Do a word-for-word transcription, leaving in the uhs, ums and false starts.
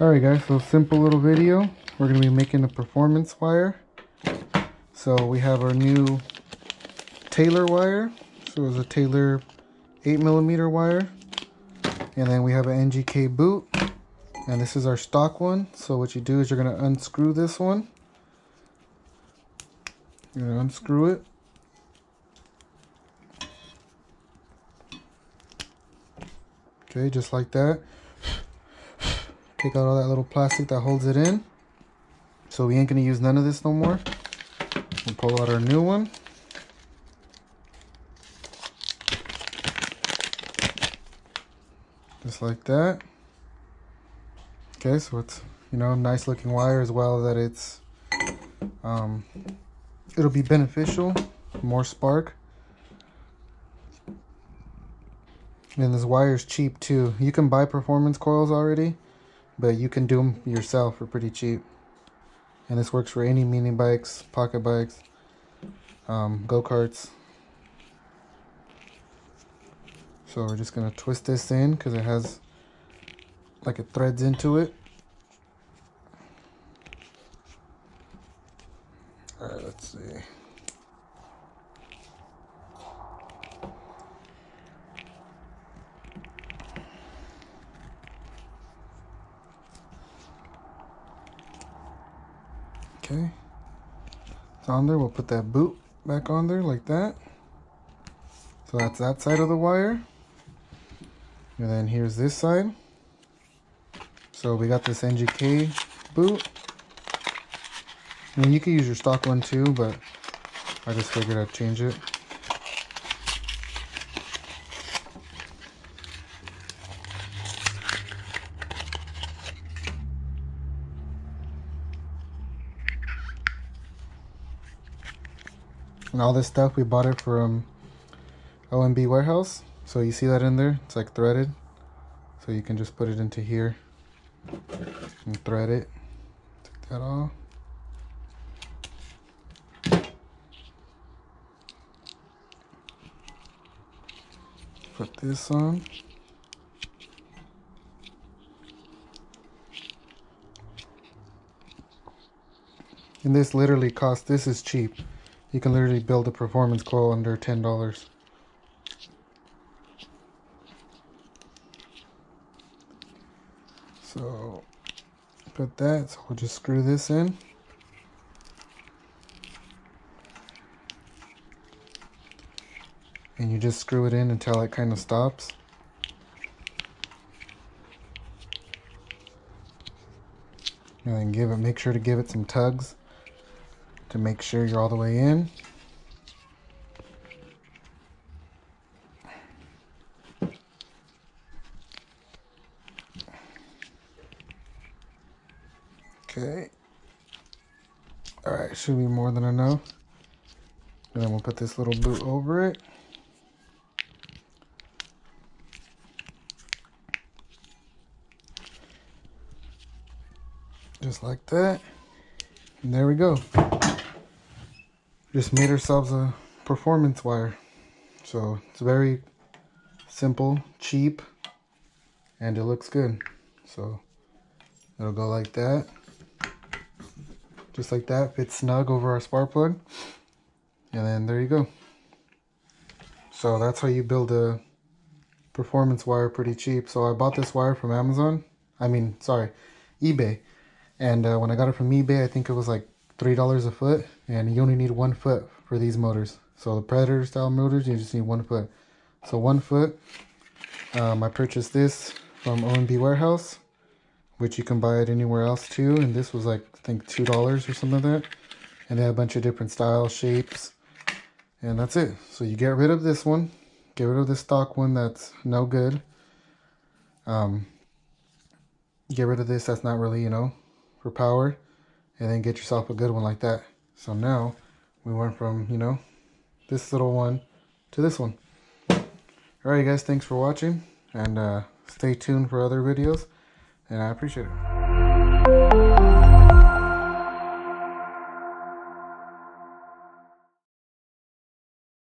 Alright guys, so simple little video. We're going to be making a performance wire. So we have our new Taylor wire. So it's a Taylor eight millimeter wire. And then we have an N G K boot. And this is our stock one. So what you do is you're going to unscrew this one. You're going to unscrew it. Okay, just like that. Take out all that little plastic that holds it in. So we ain't going to use none of this no more. We'll pull out our new one. Just like that. Okay, so it's, you know, nice looking wire, as well that it's, um, it'll be beneficial, more spark. And this wire is cheap too. You can buy performance coils already, but you can do them yourself for pretty cheap. And this works for any mini bikes, pocket bikes, um, go-karts. So we're just gonna twist this in because it has, like, it threads into it. All right, let's see. Okay, it's on there. We'll put that boot back on there like that. So that's that side of the wire. And then here's this side. So we got this N G K boot. I mean, you could use your stock one too, but I just figured I'd change it. And all this stuff, we bought it from O M B Warehouse. So you see that in there? It's like threaded. So you can just put it into here and thread it. Take that off. Put this on. And this literally costs, this is cheap. You can literally build a performance coil under ten dollars. So put that, so we'll just screw this in. And you just screw it in until it kind of stops. And then give it, make sure to give it some tugs to make sure you're all the way in. Okay. All right, should be more than enough. And then we'll put this little boot over it. Just like that. And there we go. Just made ourselves a performance wire. So it's very simple, cheap, and it looks good. So it'll go like that. Just like that, fits snug over our spark plug. And then there you go. So that's how you build a performance wire pretty cheap. So I bought this wire from Amazon. I mean, sorry, eBay. And uh, when I got it from eBay, I think it was like three dollars a foot. And you only need one foot for these motors. So the Predator style motors, you just need one foot. So one foot, um, I purchased this from O M B Warehouse, which you can buy it anywhere else too. And this was like, I think two dollars or something like that. And they have a bunch of different styles, shapes, and that's it. So you get rid of this one, get rid of the stock one that's no good. Um, get rid of this that's not really, you know, for power, and then get yourself a good one like that. So now we went from, you know, this little one to this one. All right, guys, thanks for watching, and uh, stay tuned for other videos. And I appreciate it.